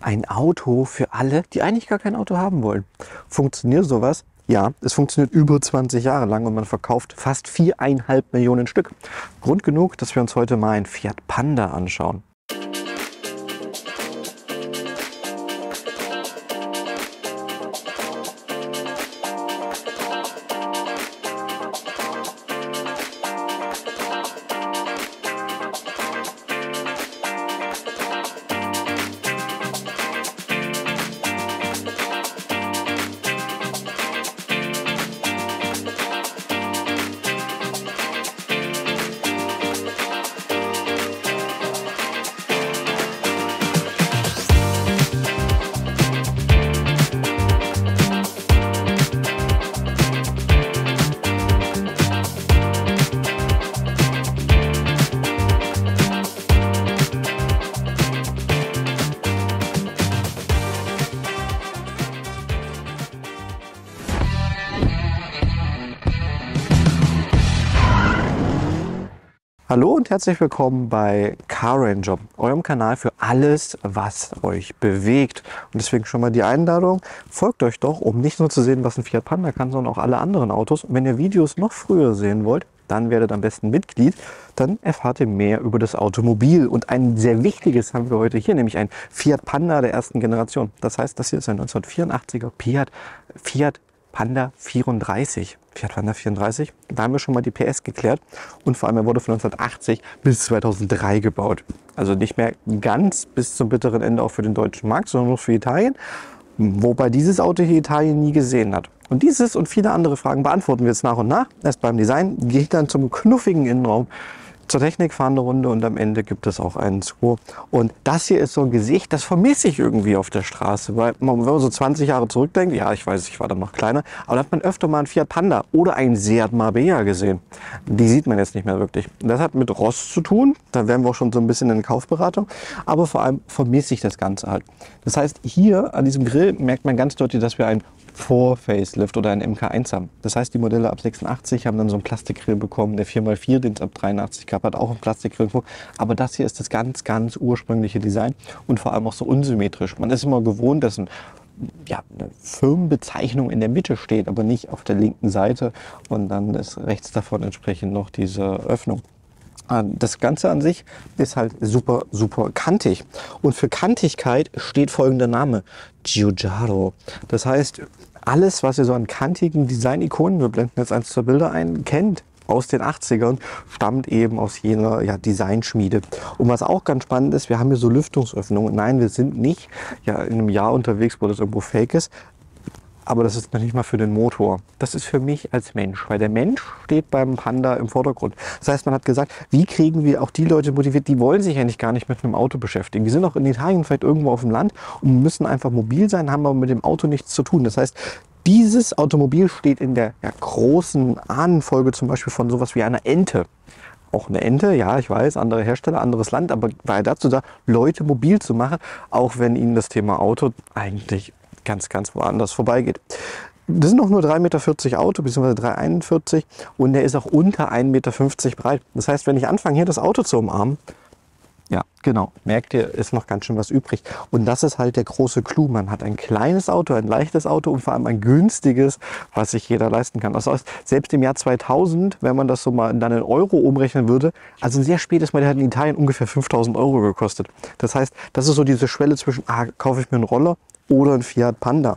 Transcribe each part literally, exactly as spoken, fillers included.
ein Auto für alle, die eigentlich gar kein Auto haben wollen. Funktioniert sowas? Ja, es funktioniert über zwanzig Jahre lang und man verkauft fast viereinhalb Millionen Stück. Grund genug, dass wir uns heute mal ein Fiat Panda anschauen. Hallo und herzlich willkommen bei Car Ranger, eurem Kanal für alles, was euch bewegt. Und deswegen schon mal die Einladung, folgt euch doch, um nicht nur zu sehen, was ein Fiat Panda kann, sondern auch alle anderen Autos. Und wenn ihr Videos noch früher sehen wollt, dann werdet am besten Mitglied, dann erfahrt ihr mehr über das Automobil. Und ein sehr wichtiges haben wir heute hier, nämlich ein Fiat Panda der ersten Generation. Das heißt, das hier ist ein neunzehnhundertvierundachtziger Fiat, Fiat Panda vierunddreißig. Fiat Panda vierunddreißig, da haben wir schon mal die P S geklärt und vor allem er wurde von neunzehnhundertachtzig bis zweitausenddrei gebaut. Also nicht mehr ganz bis zum bitteren Ende auch für den deutschen Markt, sondern nur für Italien, wobei dieses Auto hier Italien nie gesehen hat. Und dieses und viele andere Fragen beantworten wir jetzt nach und nach. Erst beim Design, gehe ich dann zum knuffigen Innenraum, zur Technik fahren eine Runde und am Ende gibt es auch einen Score. Und das hier ist so ein Gesicht, das vermisse ich irgendwie auf der Straße, weil wenn man so zwanzig Jahre zurückdenkt, ja, ich weiß, ich war dann noch kleiner, aber da hat man öfter mal einen Fiat Panda oder einen Seat Marbella gesehen. Die sieht man jetzt nicht mehr wirklich. Das hat mit Rost zu tun, da wären wir auch schon so ein bisschen in Kaufberatung, aber vor allem vermisse ich das Ganze halt. Das heißt, hier an diesem Grill merkt man ganz deutlich, dass wir einen Vor-Facelift oder ein M K eins haben. Das heißt, die Modelle ab sechsundachtzig haben dann so einen Plastikgrill bekommen. Der vier mal vier, den es ab dreiundachtzig gab, hat auch einen Plastikgrill. Aber das hier ist das ganz, ganz ursprüngliche Design und vor allem auch so unsymmetrisch. Man ist immer gewohnt, dass ein, ja, eine Firmenbezeichnung in der Mitte steht, aber nicht auf der linken Seite. Und dann ist rechts davon entsprechend noch diese Öffnung. Das Ganze an sich ist halt super, super kantig. Und für Kantigkeit steht folgender Name, Giugiaro. Das heißt, alles, was ihr so an kantigen Design-Ikonen, wir blenden jetzt eins zur Bilder ein, kennt aus den achtzigern, stammt eben aus jener ja, Designschmiede. Und was auch ganz spannend ist, wir haben hier so Lüftungsöffnungen. Nein, wir sind nicht ja, in einem Jahr unterwegs, wo das irgendwo fake ist. Aber das ist noch nicht mal für den Motor. Das ist für mich als Mensch, weil der Mensch steht beim Panda im Vordergrund. Das heißt, man hat gesagt, wie kriegen wir auch die Leute motiviert, die wollen sich eigentlich gar nicht mit einem Auto beschäftigen. Die sind auch in Italien vielleicht irgendwo auf dem Land und müssen einfach mobil sein, haben aber mit dem Auto nichts zu tun. Das heißt, dieses Automobil steht in der ja, großen Ahnenfolge zum Beispiel von sowas wie einer Ente. Auch eine Ente, ja, ich weiß, andere Hersteller, anderes Land, aber war dazu da, Leute mobil zu machen, auch wenn ihnen das Thema Auto eigentlich ganz, ganz woanders vorbeigeht. Das sind noch nur drei Meter vierzig Auto, beziehungsweise drei Meter einundvierzig und der ist auch unter ein Meter fünfzig breit. Das heißt, wenn ich anfange, hier das Auto zu umarmen, ja, genau, merkt ihr, ist noch ganz schön was übrig. Und das ist halt der große Clou. Man hat ein kleines Auto, ein leichtes Auto und vor allem ein günstiges, was sich jeder leisten kann. Das heißt, selbst im Jahr zweitausend, wenn man das so mal dann in Euro umrechnen würde, also ein sehr spätes Mal, der hat in Italien ungefähr fünftausend Euro gekostet. Das heißt, das ist so diese Schwelle zwischen, ah, kaufe ich mir einen Roller oder ein Fiat Panda.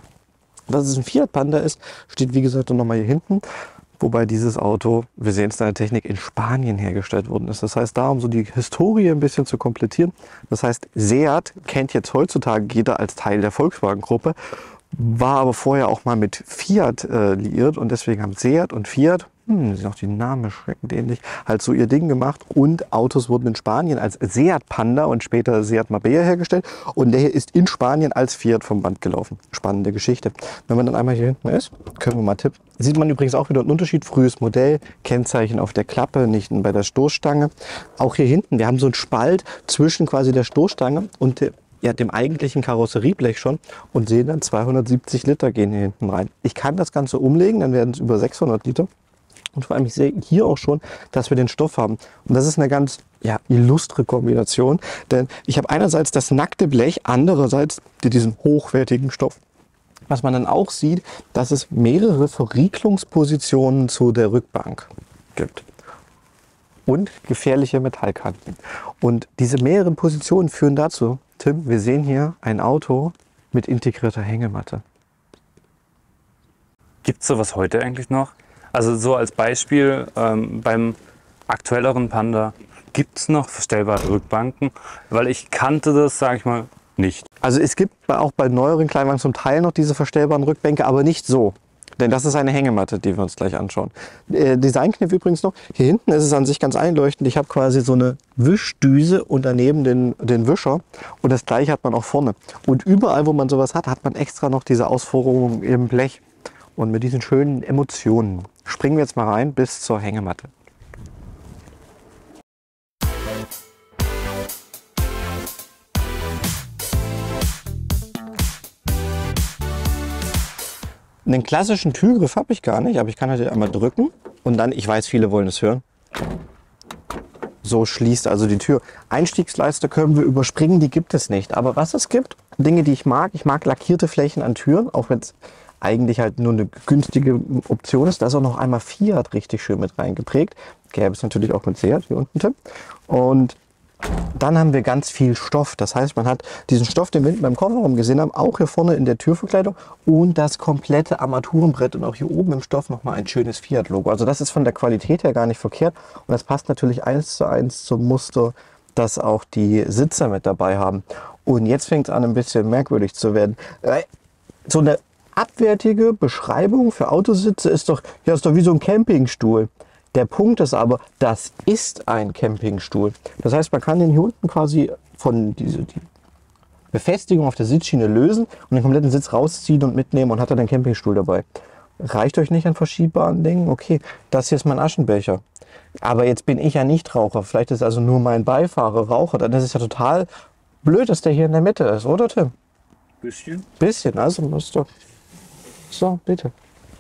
Dass es ein Fiat Panda ist, steht wie gesagt dann nochmal hier hinten. Wobei dieses Auto, wir sehen es in der Technik, in Spanien hergestellt worden ist. Das heißt, da um so die Historie ein bisschen zu komplettieren. Das heißt, Seat kennt jetzt heutzutage jeder als Teil der Volkswagen-Gruppe, war aber vorher auch mal mit Fiat äh, liiert und deswegen haben Seat und Fiat, hm, sind auch die Namen erschreckend ähnlich, halt so ihr Ding gemacht und Autos wurden in Spanien als Seat Panda und später Seat Marbella hergestellt und der hier ist in Spanien als Fiat vom Band gelaufen. Spannende Geschichte. Wenn man dann einmal hier hinten ist, können wir mal tippen. Sieht man übrigens auch wieder einen Unterschied. Frühes Modell, Kennzeichen auf der Klappe, nicht bei der Stoßstange. Auch hier hinten, wir haben so einen Spalt zwischen quasi der Stoßstange und der ja, dem eigentlichen Karosserieblech schon und sehen dann zweihundertsiebzig Liter gehen hier hinten rein. Ich kann das Ganze umlegen, dann werden es über sechshundert Liter. Und vor allem, ich sehe hier auch schon, dass wir den Stoff haben. Und das ist eine ganz ja, illustre Kombination, denn ich habe einerseits das nackte Blech, andererseits diesen hochwertigen Stoff. Was man dann auch sieht, dass es mehrere Verriegelungspositionen zu der Rückbank gibt. Und gefährliche Metallkanten. Und diese mehreren Positionen führen dazu, Tim, wir sehen hier ein Auto mit integrierter Hängematte. Gibt es sowas heute eigentlich noch? Also so als Beispiel ähm, beim aktuelleren Panda gibt es noch verstellbare Rückbanken, weil ich kannte das, sage ich mal, nicht. Also es gibt auch bei neueren Kleinwagen zum Teil noch diese verstellbaren Rückbänke, aber nicht so. Denn das ist eine Hängematte, die wir uns gleich anschauen. Äh, Designkniff übrigens noch. Hier hinten ist es an sich ganz einleuchtend. Ich habe quasi so eine Wischdüse und daneben den, den Wischer. Und das gleiche hat man auch vorne. Und überall, wo man sowas hat, hat man extra noch diese Ausformung im Blech. Und mit diesen schönen Emotionen springen wir jetzt mal rein bis zur Hängematte. Einen klassischen Türgriff habe ich gar nicht, aber ich kann halt einmal drücken und dann, ich weiß, viele wollen es hören. So schließt also die Tür. Einstiegsleiste können wir überspringen, die gibt es nicht. Aber was es gibt, Dinge, die ich mag, ich mag lackierte Flächen an Türen, auch wenn es eigentlich halt nur eine günstige Option ist. Da ist auch noch einmal Fiat richtig schön mit reingeprägt. Gäbe es natürlich auch mit Seat, hier unten, Tim. Und dann haben wir ganz viel Stoff. Das heißt, man hat diesen Stoff, den wir hinten beim Kofferraum gesehen haben, auch hier vorne in der Türverkleidung und das komplette Armaturenbrett und auch hier oben im Stoff nochmal ein schönes Fiat-Logo. Also das ist von der Qualität her gar nicht verkehrt und das passt natürlich eins zu eins zum Muster, dass auch die Sitzer mit dabei haben. Und jetzt fängt es an, ein bisschen merkwürdig zu werden. So eine abwertige Beschreibung für Autositze ist doch, ja, ist doch wie so ein Campingstuhl. Der Punkt ist aber, das ist ein Campingstuhl. Das heißt, man kann den hier unten quasi von dieser die Befestigung auf der Sitzschiene lösen und den kompletten Sitz rausziehen und mitnehmen und hat dann den Campingstuhl dabei. Reicht euch nicht an verschiebbaren Dingen? Okay, das hier ist mein Aschenbecher. Aber jetzt bin ich ja nicht Raucher. Vielleicht ist also nur mein Beifahrer Raucher. Dann ist es ja total blöd, dass der hier in der Mitte ist, oder Tim? Bisschen. Bisschen, also musst du. So, bitte.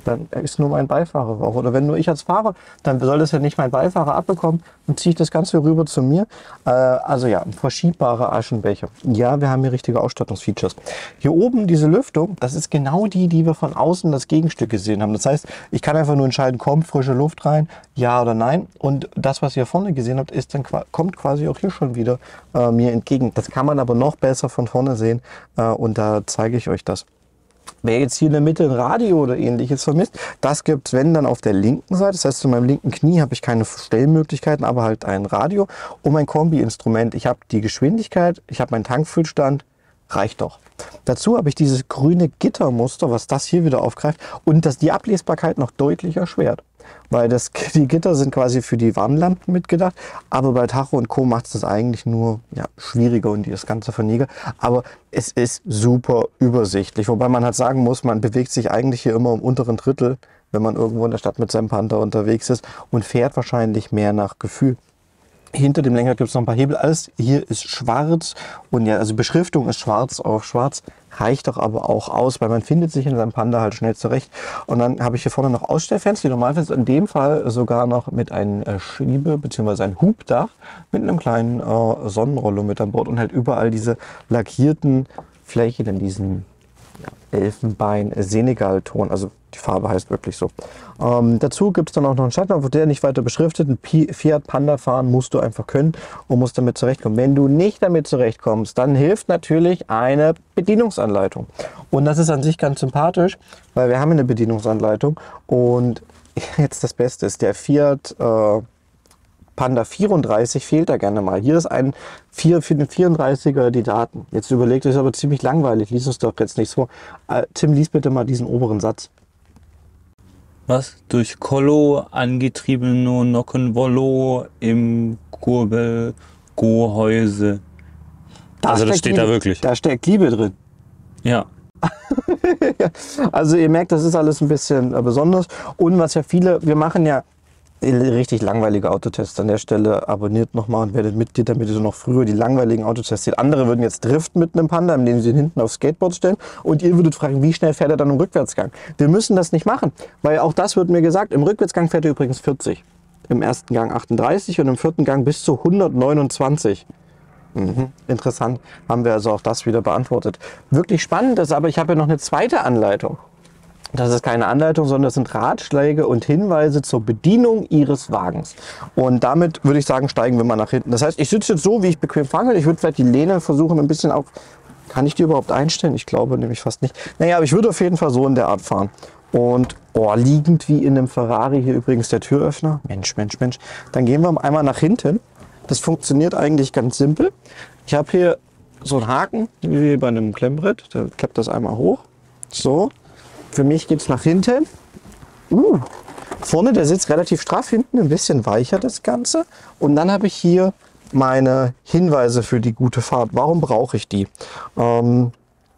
Dann ist nur mein Beifahrer auch. Oder wenn nur ich als Fahrer, dann soll das ja nicht mein Beifahrer abbekommen. Dann ziehe ich das Ganze rüber zu mir. Äh, also ja, ein verschiebbarer Aschenbecher. Ja, wir haben hier richtige Ausstattungsfeatures. Hier oben diese Lüftung, das ist genau die, die wir von außen das Gegenstück gesehen haben. Das heißt, ich kann einfach nur entscheiden, kommt frische Luft rein, ja oder nein. Und das, was ihr vorne gesehen habt, ist dann, kommt quasi auch hier schon wieder äh, mir entgegen. Das kann man aber noch besser von vorne sehen. Äh, und da zeige ich euch das. Wer jetzt hier in der Mitte ein Radio oder ähnliches vermisst, das gibt es, wenn, dann auf der linken Seite. Das heißt, zu meinem linken Knie habe ich keine Stellmöglichkeiten, aber halt ein Radio und mein Kombi-Instrument. Ich habe die Geschwindigkeit, ich habe meinen Tankfüllstand, reicht doch. Dazu habe ich dieses grüne Gittermuster, was das hier wieder aufgreift und das die Ablesbarkeit noch deutlich erschwert. Weil das, die Gitter sind quasi für die Warnlampen mitgedacht, aber bei Tacho und Co. macht es das eigentlich nur ja, schwieriger und das Ganze vernegelt. Aber es ist super übersichtlich, wobei man halt sagen muss, man bewegt sich eigentlich hier immer im unteren Drittel, wenn man irgendwo in der Stadt mit seinem Panther unterwegs ist und fährt wahrscheinlich mehr nach Gefühl. Hinter dem Lenkrad gibt es noch ein paar Hebel, alles hier ist schwarz und ja, also Beschriftung ist schwarz auf schwarz, reicht doch aber auch aus, weil man findet sich in seinem Panda halt schnell zurecht. Und dann habe ich hier vorne noch Ausstellfenster, die Normalfenster in dem Fall sogar noch mit einem Schiebe- bzw. ein Hubdach mit einem kleinen äh, Sonnenrollo mit an Bord und halt überall diese lackierten Flächen in diesem ja, Elfenbein-Senegal-Ton, also die Farbe heißt wirklich so. Ähm, dazu gibt es dann auch noch einen Schalter, der nicht weiter beschriftet. Ein Fiat Panda fahren musst du einfach können und musst damit zurechtkommen. Wenn du nicht damit zurechtkommst, dann hilft natürlich eine Bedienungsanleitung. Und das ist an sich ganz sympathisch, weil wir haben eine Bedienungsanleitung. Und jetzt das Beste ist, der Fiat äh, Panda vierunddreißig fehlt da gerne mal. Hier ist ein vierunddreißiger die Daten. Jetzt überlegt euch, aber ziemlich langweilig. Lies uns doch jetzt nichts vor. Äh, Tim, lies bitte mal diesen oberen Satz. Was? Durch Kollo, angetriebene Nockenvollo im Kurbelgehäuse. Also das steht da wirklich. Da steckt Liebe drin. Ja. Also ihr merkt, das ist alles ein bisschen besonders. Und was ja viele, wir machen ja richtig langweilige Autotests an der Stelle. Abonniert nochmal und werdet Mitglied, damit ihr noch früher die langweiligen Autotests seht. Andere würden jetzt driften mit einem Panda, indem sie den hinten aufs Skateboard stellen. Und ihr würdet fragen, wie schnell fährt er dann im Rückwärtsgang? Wir müssen das nicht machen, weil auch das wird mir gesagt. Im Rückwärtsgang fährt er übrigens vierzig. Im ersten Gang achtunddreißig und im vierten Gang bis zu hundertneunundzwanzig. Mhm. Interessant, haben wir also auch das wieder beantwortet. Wirklich spannend ist aber, ich habe ja noch eine zweite Anleitung. Das ist keine Anleitung, sondern das sind Ratschläge und Hinweise zur Bedienung Ihres Wagens. Und damit würde ich sagen, steigen wir mal nach hinten. Das heißt, ich sitze jetzt so, wie ich bequem fange. Ich würde vielleicht die Lehne versuchen, ein bisschen auf... Kann ich die überhaupt einstellen? Ich glaube nämlich fast nicht. Naja, aber ich würde auf jeden Fall so in der Art fahren. Und oh, liegend wie in einem Ferrari hier übrigens der Türöffner. Mensch, Mensch, Mensch. Dann gehen wir einmal nach hinten. Das funktioniert eigentlich ganz simpel. Ich habe hier so einen Haken, wie bei einem Klemmbrett. Da klappt das einmal hoch. So. Für mich geht es nach hinten. Uh, vorne der Sitz relativ straff, hinten ein bisschen weicher das Ganze. Und dann habe ich hier meine Hinweise für die gute Fahrt. Warum brauche ich die? Ähm,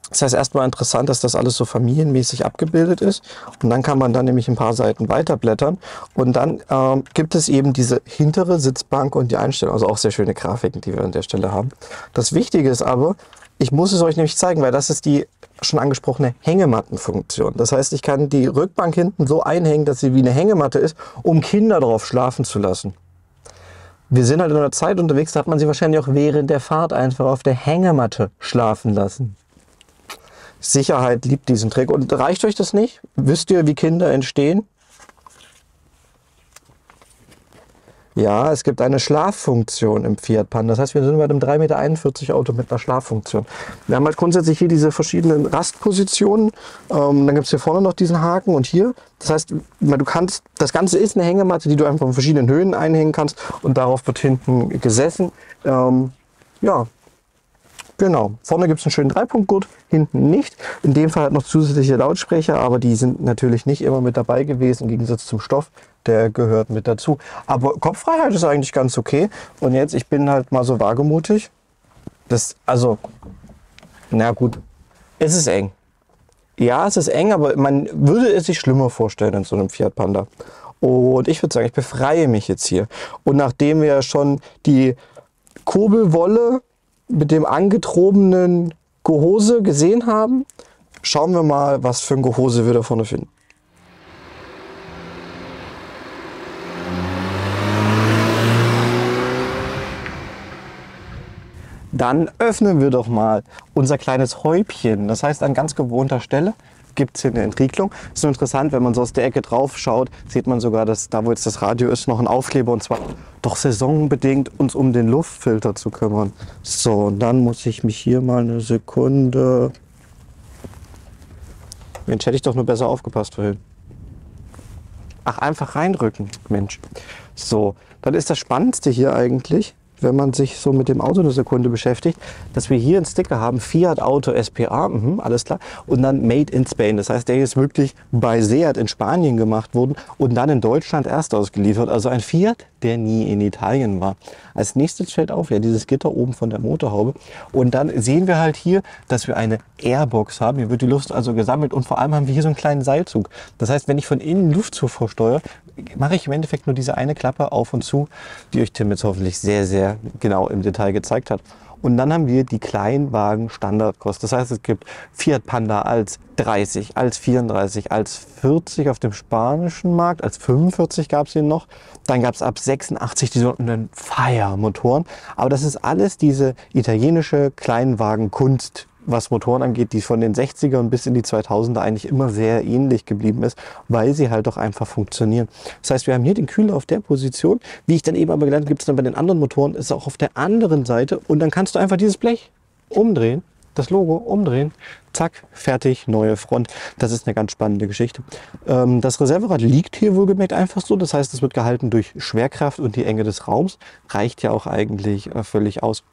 das heißt, erstmal interessant, dass das alles so familienmäßig abgebildet ist. Und dann kann man dann nämlich ein paar Seiten weiterblättern. Und dann ähm, gibt es eben diese hintere Sitzbank und die Einstellung. Also auch sehr schöne Grafiken, die wir an der Stelle haben. Das Wichtige ist aber, ich muss es euch nämlich zeigen, weil das ist die schon angesprochene Hängemattenfunktion. Das heißt, ich kann die Rückbank hinten so einhängen, dass sie wie eine Hängematte ist, um Kinder drauf schlafen zu lassen. Wir sind halt in einer Zeit unterwegs, da hat man sie wahrscheinlich auch während der Fahrt einfach auf der Hängematte schlafen lassen. Sicherheit liebt diesen Trick. Und reicht euch das nicht? Wisst ihr, wie Kinder entstehen? Ja, es gibt eine Schlaffunktion im Fiat Panda. Das heißt, wir sind bei einem drei Meter einundvierzig Auto mit einer Schlaffunktion. Wir haben halt grundsätzlich hier diese verschiedenen Rastpositionen. Ähm, dann gibt es hier vorne noch diesen Haken und hier. Das heißt, du kannst, das Ganze ist eine Hängematte, die du einfach in verschiedenen Höhen einhängen kannst. Und darauf wird hinten gesessen. Ähm, ja, genau. Vorne gibt es einen schönen Dreipunktgurt, hinten nicht. In dem Fall halt noch zusätzliche Lautsprecher, aber die sind natürlich nicht immer mit dabei gewesen, im Gegensatz zum Stoff. Der gehört mit dazu. Aber Kopffreiheit ist eigentlich ganz okay. Und jetzt, ich bin halt mal so wagemutig. Das, also, na gut, es ist eng. Ja, es ist eng, aber man würde es sich schlimmer vorstellen in so einem Fiat Panda. Und ich würde sagen, ich befreie mich jetzt hier. Und nachdem wir schon die Kurbelwolle mit dem angetrobenen Gehose gesehen haben, schauen wir mal, was für ein Gehose wir da vorne finden. Dann öffnen wir doch mal unser kleines Häubchen. Das heißt, an ganz gewohnter Stelle gibt es hier eine Entriegelung. Ist nur interessant, wenn man so aus der Ecke drauf schaut, sieht man sogar, dass da, wo jetzt das Radio ist, noch ein Aufkleber. Und zwar doch saisonbedingt, uns um den Luftfilter zu kümmern. So, und dann muss ich mich hier mal eine Sekunde... Mensch, hätte ich doch nur besser aufgepasst vorhin. Ach, einfach reindrücken, Mensch. So, dann ist das Spannendste hier eigentlich, wenn man sich so mit dem Auto eine Sekunde beschäftigt, dass wir hier einen Sticker haben, Fiat Auto S P A, mhm, alles klar, und dann Made in Spain. Das heißt, der ist wirklich bei Seat in Spanien gemacht worden und dann in Deutschland erst ausgeliefert. Also ein Fiat, der nie in Italien war. Als nächstes fällt auf, ja, dieses Gitter oben von der Motorhaube. Und dann sehen wir halt hier, dass wir eine Airbox haben. Hier wird die Luft also gesammelt und vor allem haben wir hier so einen kleinen Seilzug. Das heißt, wenn ich von innen Luftzufuhr steuere, mache ich im Endeffekt nur diese eine Klappe auf und zu, die euch Tim jetzt hoffentlich sehr, sehr genau im Detail gezeigt hat. Und dann haben wir die Kleinwagen Standardkost. Das heißt, es gibt Fiat Panda als dreißig, als vierunddreißig, als vierzig auf dem spanischen Markt, als fünfundvierzig gab es ihn noch. Dann gab es ab sechsundachtzig die sogenannten Fire-Motoren. Aber das ist alles diese italienische Kleinwagenkunst, was Motoren angeht, die von den sechzigern bis in die zweitausender eigentlich immer sehr ähnlich geblieben ist, weil sie halt doch einfach funktionieren. Das heißt, wir haben hier den Kühler auf der Position. Wie ich dann eben aber gelernt habe, gibt es dann bei den anderen Motoren, ist auch auf der anderen Seite. Und dann kannst du einfach dieses Blech umdrehen, das Logo umdrehen, zack, fertig, neue Front. Das ist eine ganz spannende Geschichte. Das Reserverad liegt hier wohlgemerkt einfach so. Das heißt, es wird gehalten durch Schwerkraft und die Enge des Raums. Reicht ja auch eigentlich völlig aus.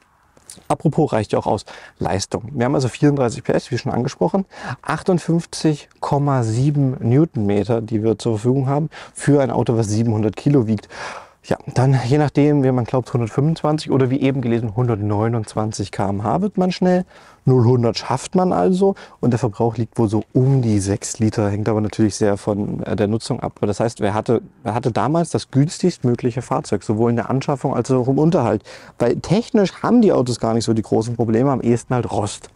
Apropos, reicht ja auch aus Leistung. Wir haben also vierunddreißig P S, wie schon angesprochen, achtundfünfzig Komma sieben Newtonmeter, die wir zur Verfügung haben für ein Auto, was siebenhundert Kilo wiegt. Ja, dann je nachdem, wie man glaubt, hundertfünfundzwanzig oder wie eben gelesen, hundertneunundzwanzig Kilometer pro Stunde wird man schnell. null bis hundert schafft man also und der Verbrauch liegt wohl so um die sechs Liter, hängt aber natürlich sehr von der Nutzung ab. Das heißt, wer hatte, wer hatte damals das günstigstmögliche Fahrzeug, sowohl in der Anschaffung als auch im Unterhalt. Weil technisch haben die Autos gar nicht so die großen Probleme, am ehesten halt Rost.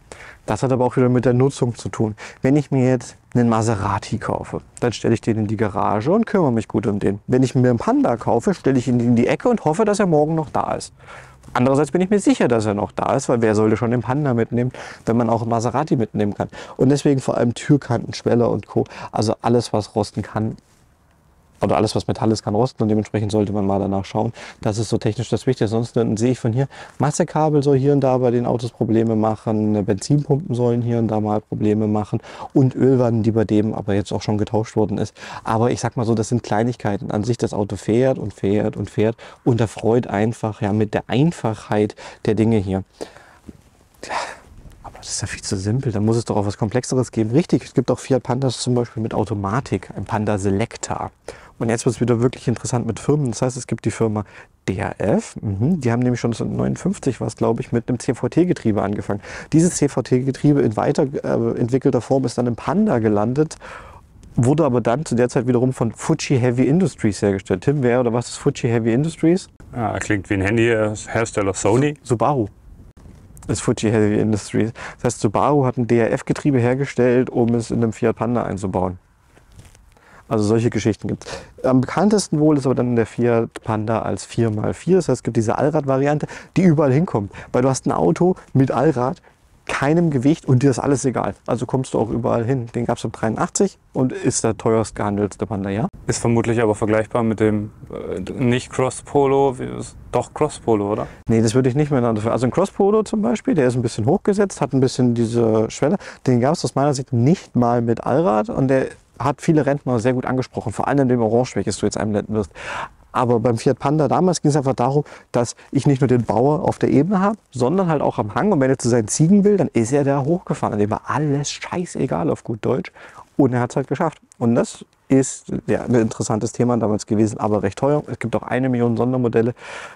Das hat aber auch wieder mit der Nutzung zu tun. Wenn ich mir jetzt einen Maserati kaufe, dann stelle ich den in die Garage und kümmere mich gut um den. Wenn ich mir einen Panda kaufe, stelle ich ihn in die Ecke und hoffe, dass er morgen noch da ist. Andererseits bin ich mir sicher, dass er noch da ist, weil wer sollte schon den Panda mitnehmen, wenn man auch einen Maserati mitnehmen kann. Und deswegen vor allem Türkanten, Schweller und Co. Also alles, was rosten kann, oder alles, was Metall ist, kann rosten und dementsprechend sollte man mal danach schauen. Das ist so technisch das Wichtige. Sonst sehe ich von hier, Massekabel soll hier und da bei den Autos Probleme machen, Benzinpumpen sollen hier und da mal Probleme machen und Ölwannen, die bei dem aber jetzt auch schon getauscht worden ist. Aber ich sag mal so, das sind Kleinigkeiten. An sich, das Auto fährt und fährt und fährt und erfreut einfach ja mit der Einfachheit der Dinge hier. Das ist ja viel zu simpel, dann muss es doch auch was Komplexeres geben. Richtig, es gibt auch Fiat Pandas zum Beispiel mit Automatik, ein Panda Selecta. Und jetzt wird es wieder wirklich interessant mit Firmen. Das heißt, es gibt die Firma D R F, mhm. Die haben nämlich schon neunundfünfzig was, glaube ich, mit einem C V T-Getriebe angefangen. Dieses C V T-Getriebe in weiterentwickelter Form ist dann im Panda gelandet, wurde aber dann zu der Zeit wiederum von Fuji Heavy Industries hergestellt. Tim, wer oder was ist Fuji Heavy Industries? Ah, klingt wie ein Handy-Hersteller Sony. Subaru. Das ist Fuji Heavy Industries. Das heißt, Subaru hat ein D R F-Getriebe hergestellt, um es in einem Fiat Panda einzubauen. Also solche Geschichten gibt es. Am bekanntesten wohl ist aber dann der Fiat Panda als vier mal vier. Das heißt, es gibt diese Allrad-Variante, die überall hinkommt. Weil du hast ein Auto mit Allrad, keinem Gewicht und dir ist alles egal. Also kommst du auch überall hin. Den gab es ab dreiundachtzig und ist der teuerst gehandelte Panda, ja? Ist vermutlich aber vergleichbar mit dem äh, nicht Cross-Polo, doch Cross-Polo, oder? Nee, das würde ich nicht mehr nennen. Also ein Cross-Polo zum Beispiel, der ist ein bisschen hochgesetzt, hat ein bisschen diese Schwelle. Den gab es aus meiner Sicht nicht mal mit Allrad und der hat viele Rentner sehr gut angesprochen. Vor allem in dem Orange, welches du jetzt einblenden wirst. Aber beim Fiat Panda damals ging es einfach darum, dass ich nicht nur den Bauer auf der Ebene habe, sondern halt auch am Hang. Und wenn er zu seinen Ziegen will, dann ist er da hochgefahren. Dem war alles scheißegal auf gut Deutsch. Und er hat es halt geschafft. Und das ist ja ein interessantes Thema damals gewesen, aber recht teuer. Es gibt auch eine Million Sondermodelle.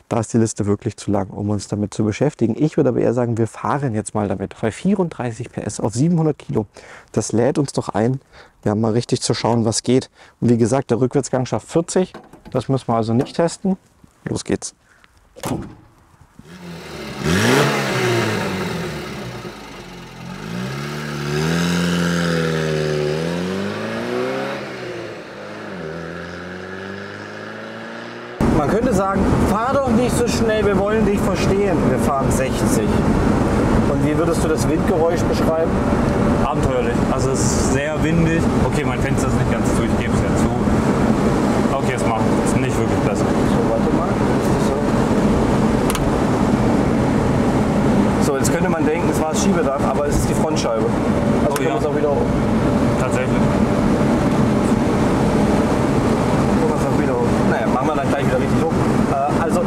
Da ist die Liste wirklich zu lang, um uns damit zu beschäftigen. Ich würde aber eher sagen, wir fahren jetzt mal damit. Bei vierunddreißig PS auf siebenhundert Kilo. Das lädt uns doch ein, ja, mal richtig zu schauen, was geht. Und wie gesagt, der Rückwärtsgang schafft vierzig. Das müssen wir also nicht testen. Los geht's. Man könnte sagen, fahr doch nicht so schnell, wir wollen dich verstehen. Wir fahren sechzig. Und wie würdest du das Windgeräusch beschreiben? Abenteuerlich. Also es ist sehr windig. Okay, mein Fenster ist nicht ganz zu, ich gebe es ja zu. Okay, es macht es nicht wirklich besser. So, warte mal. So, jetzt könnte man denken, es war das Schiebedach, aber es ist die Frontscheibe. Also oh, können ja. wir es auch wieder hoch. Tatsächlich. Guck mal, auch wieder hoch. Naja, machen wir dann gleich wieder richtig hoch. Äh, also,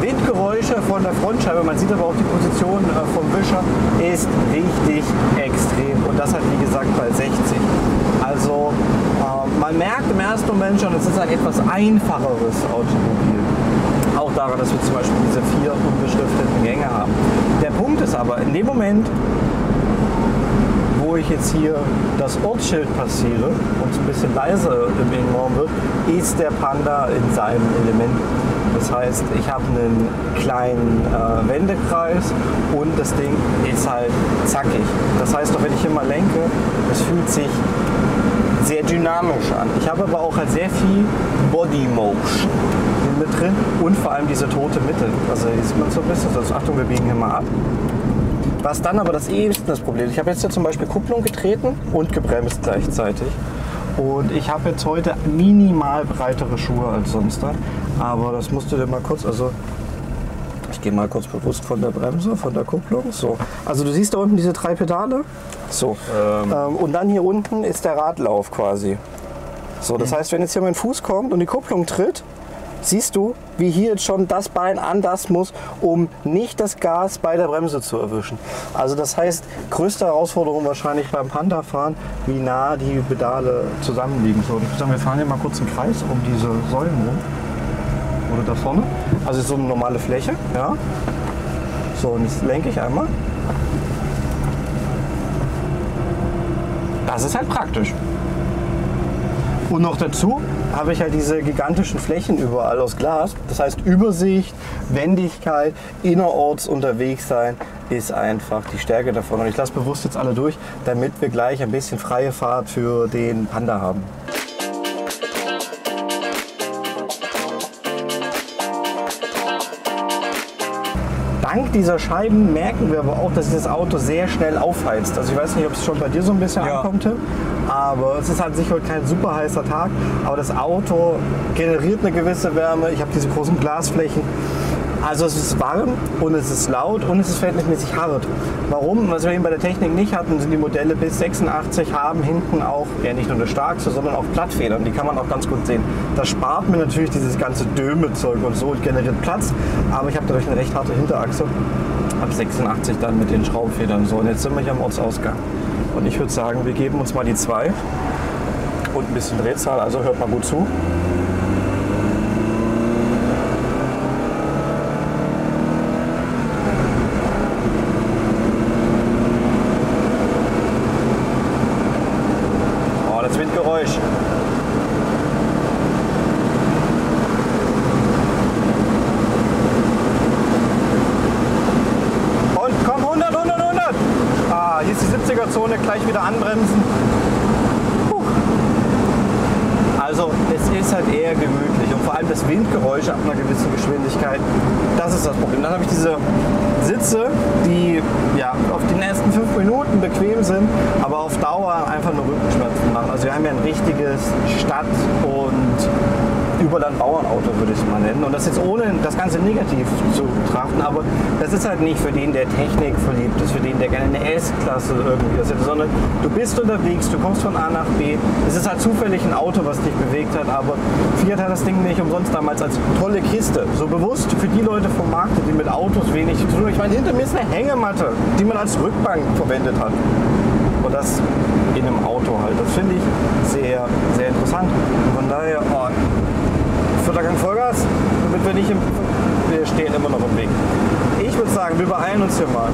Windgeräusche von der Frontscheibe, man sieht aber auch die Position äh, vom Wischer, ist richtig extrem. Und das halt, wie gesagt, bei sechzig. Also, man merkt im ersten Moment schon, es ist ein etwas einfacheres Automobil. Auch daran, dass wir zum Beispiel diese vier unbeschrifteten Gänge haben. Der Punkt ist aber, in dem Moment, wo ich jetzt hier das Ortsschild passiere und ein bisschen leiser im Innenraum wird, ist der Panda in seinem Element. Das heißt, ich habe einen kleinen äh, Wendekreis und das Ding ist halt zackig. Das heißt, auch wenn ich hier mal lenke, es fühlt sich sehr dynamisch an. Ich habe aber auch halt sehr viel Body Motion mit drin und vor allem diese tote Mitte. Also hier sieht man so ein bisschen, also Achtung, wir biegen hier mal ab. Was dann aber das ewigste das Problem ist, ich habe jetzt hier zum Beispiel Kupplung getreten und gebremst gleichzeitig. Und ich habe jetzt heute minimal breitere Schuhe als sonst dann. Aber das musst du dir mal kurz, also ich gehe mal kurz bewusst von der Bremse, von der Kupplung. So. Also du siehst da unten diese drei Pedale. So. Ähm. Ähm, und dann hier unten ist der Radlauf quasi. So, das mhm. heißt, wenn jetzt hier mein Fuß kommt und die Kupplung tritt, siehst du, wie hier jetzt schon das Bein an das muss, um nicht das Gas bei der Bremse zu erwischen. Also das heißt, größte Herausforderung wahrscheinlich beim Panda-Fahren, wie nah die Pedale zusammenliegen. So, ich würde sagen, wir fahren hier mal kurz im Kreis um diese Säulen rum. wurde da vorne. Also so eine normale Fläche. Ja. So, und jetzt lenke ich einmal. Das ist halt praktisch. Und noch dazu habe ich halt diese gigantischen Flächen überall aus Glas. Das heißt, Übersicht, Wendigkeit, innerorts unterwegs sein ist einfach die Stärke davon. Und ich lasse bewusst jetzt alle durch, damit wir gleich ein bisschen freie Fahrt für den Panda haben. Dank dieser Scheiben merken wir aber auch, dass das Auto sehr schnell aufheizt. Also ich weiß nicht, ob es schon bei dir so ein bisschen ja. ankommt, Tim, aber es ist halt sicher kein super heißer Tag, aber das Auto generiert eine gewisse Wärme. Ich habe diese großen Glasflächen. Also es ist warm und es ist laut und es ist verhältnismäßig hart. Warum? Was wir eben bei der Technik nicht hatten, sind die Modelle bis sechsundachtzig haben hinten auch, ja nicht nur eine Starkste, sondern auch Plattfedern. Die kann man auch ganz gut sehen. Das spart mir natürlich dieses ganze Döme-Zeug und so und generiert Platz, aber ich habe dadurch eine recht harte Hinterachse. Ab sechsundachtzig dann mit den Schraubfedern. So, und jetzt sind wir hier am Ortsausgang. Und ich würde sagen, wir geben uns mal die zwei und ein bisschen Drehzahl, also hört mal gut zu. Zone gleich wieder anbremsen. Puh. Also es ist halt eher gemütlich und vor allem das Windgeräusch ab einer gewissen Geschwindigkeit, das ist das Problem. Dann habe ich diese Sitze, die ja auf den ersten fünf Minuten bequem sind, aber auf Dauer einfach nur Rückenschmerzen machen. Also wir haben ja ein richtiges Stadt- und Überland-Bauernauto würde ich es mal nennen. Und das jetzt ohne das Ganze negativ zu betrachten, aber das ist halt nicht für den, der Technik verliebt ist, für den, der gerne eine S-Klasse irgendwie ist, sondern du bist unterwegs, du kommst von A nach B. Es ist halt zufällig ein Auto, was dich bewegt hat, aber Fiat hat das Ding nicht umsonst damals als tolle Kiste. So bewusst für die Leute vom Markt, die mit Autos wenig zu tun haben. Ich meine, hinter mir ist eine Hängematte, die man als Rückbank verwendet hat. Und das in einem Auto halt. Das finde ich sehr, sehr interessant. Von daher, oh, vierter Gang Vollgas, damit wir nicht im... Wir stehen immer noch im Weg. Ich würde sagen, wir beeilen uns hier mal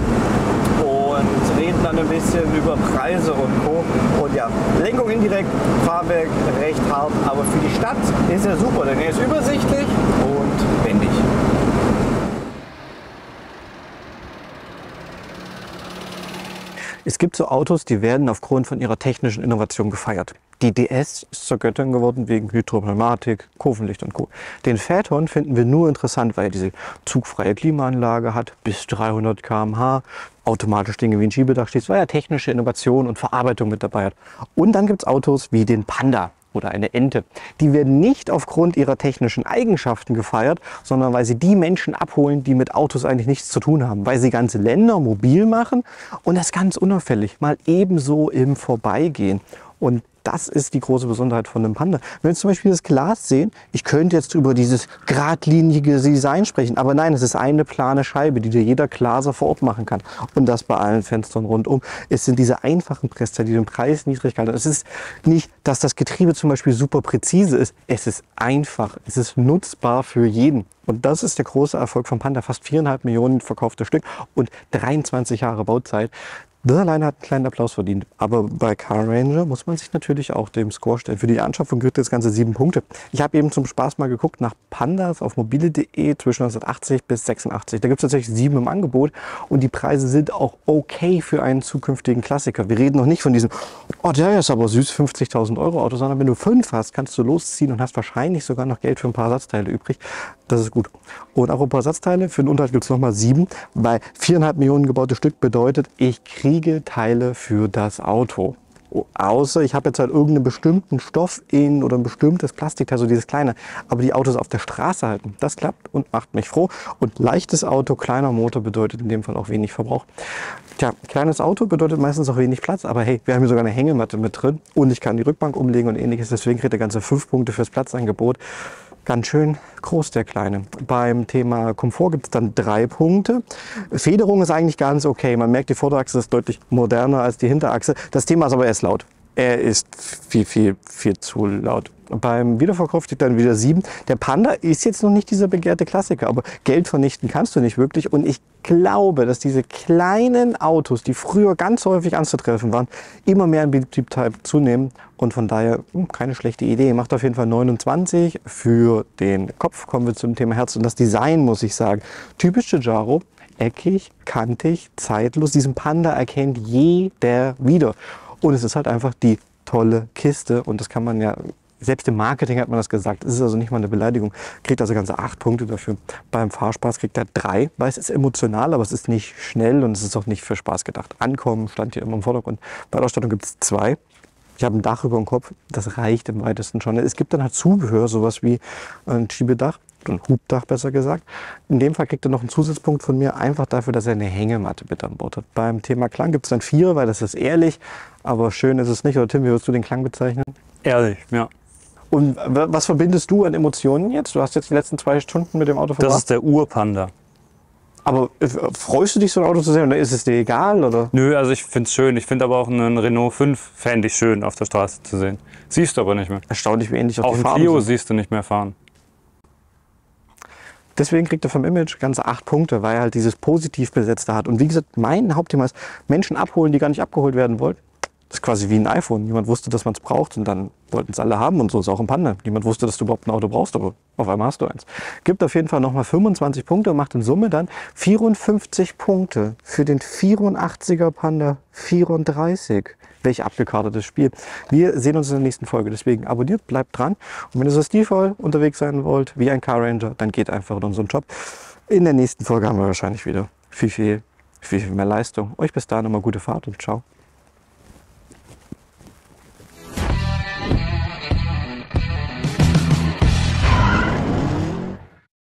und reden dann ein bisschen über Preise und Co. Und ja, Lenkung indirekt, Fahrwerk recht hart, aber für die Stadt ist er super, denn er ist übersichtlich und wendig. Es gibt so Autos, die werden aufgrund von ihrer technischen Innovation gefeiert. Die D S ist zur Göttin geworden wegen Hydropneumatik, Kurvenlicht und Co. Den Phaeton finden wir nur interessant, weil er diese zugfreie Klimaanlage hat, bis dreihundert Kilometer pro Stunde, automatisch Dinge wie ein Schiebedach steht, weil er technische Innovation und Verarbeitung mit dabei hat. Und dann gibt es Autos wie den Panda oder eine Ente. Die werden nicht aufgrund ihrer technischen Eigenschaften gefeiert, sondern weil sie die Menschen abholen, die mit Autos eigentlich nichts zu tun haben, weil sie ganze Länder mobil machen und das ganz unauffällig, mal ebenso im Vorbeigehen. Und das ist die große Besonderheit von einem Panda. Wenn wir zum Beispiel das Glas sehen, ich könnte jetzt über dieses geradlinige Design sprechen, aber nein, es ist eine plane Scheibe, die dir jeder Glaser vor Ort machen kann. Und das bei allen Fenstern rundum. Es sind diese einfachen Prester, die den Preis niedrig halten. Es ist nicht, dass das Getriebe zum Beispiel super präzise ist. Es ist einfach. Es ist nutzbar für jeden. Und das ist der große Erfolg von Panda. Fast viereinhalb Millionen verkaufte Stück und dreiundzwanzig Jahre Bauzeit. Das alleine hat einen kleinen Applaus verdient. Aber bei Car Ranger muss man sich natürlich auch dem Score stellen. Für die Anschaffung gibt es ganze sieben Punkte. Ich habe eben zum Spaß mal geguckt nach Pandas auf mobile punkt de zwischen neunzehnhundertachtzig bis sechsundachtzig. Da gibt es tatsächlich sieben im Angebot. Und die Preise sind auch okay für einen zukünftigen Klassiker. Wir reden noch nicht von diesem, oh der ist aber süß, fünfzigtausend Euro Auto, sondern wenn du fünf hast, kannst du losziehen und hast wahrscheinlich sogar noch Geld für ein paar Ersatzteile übrig. Das ist gut. Und auch ein paar Ersatzteile, für den Unterhalt gibt es nochmal sieben, weil viereinhalb Millionen gebaute Stück bedeutet, ich kriege Teile für das Auto. Außer ich habe jetzt halt irgendeinen bestimmten Stoff in oder ein bestimmtes Plastikteil, so dieses kleine. Aber die Autos auf der Straße halten, das klappt und macht mich froh. Und leichtes Auto, kleiner Motor bedeutet in dem Fall auch wenig Verbrauch. Tja, kleines Auto bedeutet meistens auch wenig Platz, aber hey, wir haben hier sogar eine Hängematte mit drin und ich kann die Rückbank umlegen und ähnliches. Deswegen kriegt der ganze fünf Punkte fürs Platzangebot. Ganz schön groß, der Kleine. Beim Thema Komfort gibt es dann drei Punkte. Federung ist eigentlich ganz okay. Man merkt, die Vorderachse ist deutlich moderner als die Hinterachse. Das Thema ist aber erst laut. Er ist viel, viel, viel zu laut. Beim Wiederverkauf steht dann wieder sieben. Der Panda ist jetzt noch nicht dieser begehrte Klassiker, aber Geld vernichten kannst du nicht wirklich. Und ich glaube, dass diese kleinen Autos, die früher ganz häufig anzutreffen waren, immer mehr an Beliebtheit zunehmen. Und von daher keine schlechte Idee. Macht auf jeden Fall neunundzwanzig für den Kopf. Kommen wir zum Thema Herz. Und das Design, muss ich sagen, typisch Giugiaro. Eckig, kantig, zeitlos. Diesen Panda erkennt jeder wieder. Und es ist halt einfach die tolle Kiste. Und das kann man ja, selbst im Marketing hat man das gesagt. Es ist also nicht mal eine Beleidigung. Kriegt also ganze acht Punkte dafür. Beim Fahrspaß kriegt er drei, weil es ist emotional, aber es ist nicht schnell und es ist auch nicht für Spaß gedacht. Ankommen stand hier immer im Vordergrund. Bei der Ausstattung gibt es zwei. Ich habe ein Dach über dem Kopf. Das reicht im weitesten schon. Es gibt dann halt Zubehör, sowas wie ein Schiebedach. Ein Hubdach besser gesagt. In dem Fall kriegt er noch einen Zusatzpunkt von mir, einfach dafür, dass er eine Hängematte mit an Bord hat. Beim Thema Klang gibt es dann vier, weil das ist ehrlich, aber schön ist es nicht. Oder Tim, wie würdest du den Klang bezeichnen? Ehrlich, ja. Und was verbindest du an Emotionen jetzt? Du hast jetzt die letzten zwei Stunden mit dem Auto verbracht. Das ist der Urpanda. Aber freust du dich, so ein Auto zu sehen, oder ist es dir egal? Oder? Nö, also ich finde es schön. Ich finde aber auch einen Renault fünf fände ich schön auf der Straße zu sehen. Siehst du aber nicht mehr. Erstaunlich, wie ähnlich auch die Farben sind. Auf dem Clio siehst du nicht mehr fahren. Deswegen kriegt er vom Image ganze acht Punkte, weil er halt dieses positiv besetzte hat. Und wie gesagt, mein Hauptthema ist, Menschen abholen, die gar nicht abgeholt werden wollten. Das ist quasi wie ein iPhone. Niemand wusste, dass man es braucht und dann wollten es alle haben, und so ist auch ein Panda. Niemand wusste, dass du überhaupt ein Auto brauchst, aber auf einmal hast du eins. Gibt auf jeden Fall nochmal fünfundzwanzig Punkte und macht in Summe dann vierundfünfzig Punkte für den vierundachtziger Panda vierunddreißig. Welch abgekartetes Spiel. Wir sehen uns in der nächsten Folge. Deswegen abonniert, bleibt dran. Und wenn ihr so stilvoll unterwegs sein wollt, wie ein Car Ranger, dann geht einfach in unseren Job. In der nächsten Folge haben wir wahrscheinlich wieder viel, viel, viel, viel mehr Leistung. Euch bis dahin nochmal gute Fahrt und ciao.